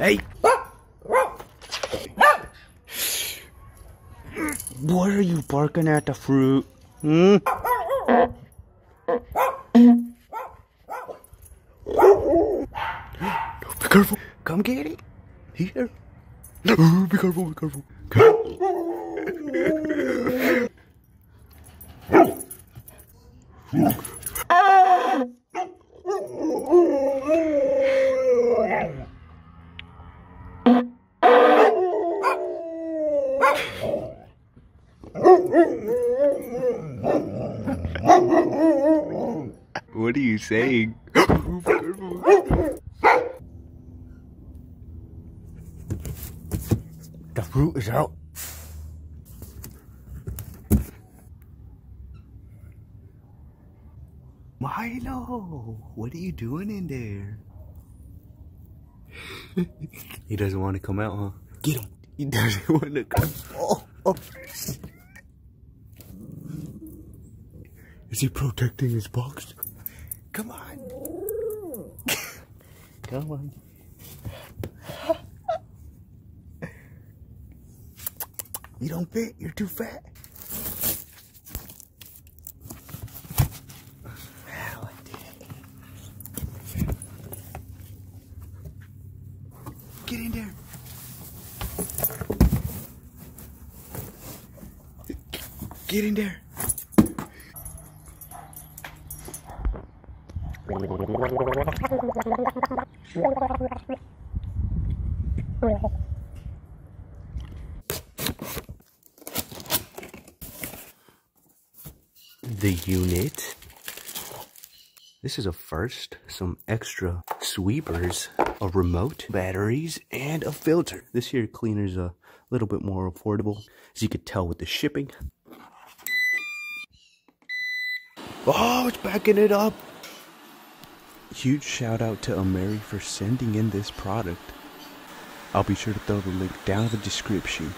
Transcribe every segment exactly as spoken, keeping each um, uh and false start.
Hey! What are you barking at the fruit? Hmm? Be careful! Come get it! Here! Be careful, be careful! What are you saying? The fruit is out. Milo, what are you doing in there? He doesn't want to come out, huh? Get him. He doesn't want to come. Oh, oh. Is he protecting his box? Come on. Come on. You don't fit. You're too fat. Wow, I did it. Get in there. Get in there. The unit. This is a first. Some extra sweepers, a remote, batteries, and a filter. This here cleaner's a little bit more affordable, as you could tell with the shipping. Oh, it's backing it up. Huge shout out to Amarey for sending in this product. I'll be sure to throw the link down in the description.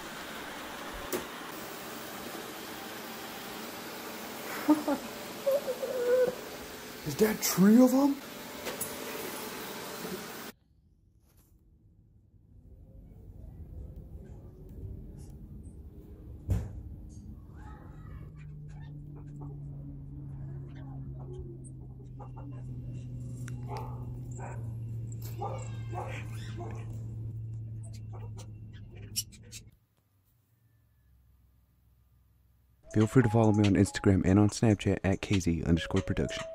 Is that three of them? Feel free to follow me on Instagram and on Snapchat at K Z underscore production.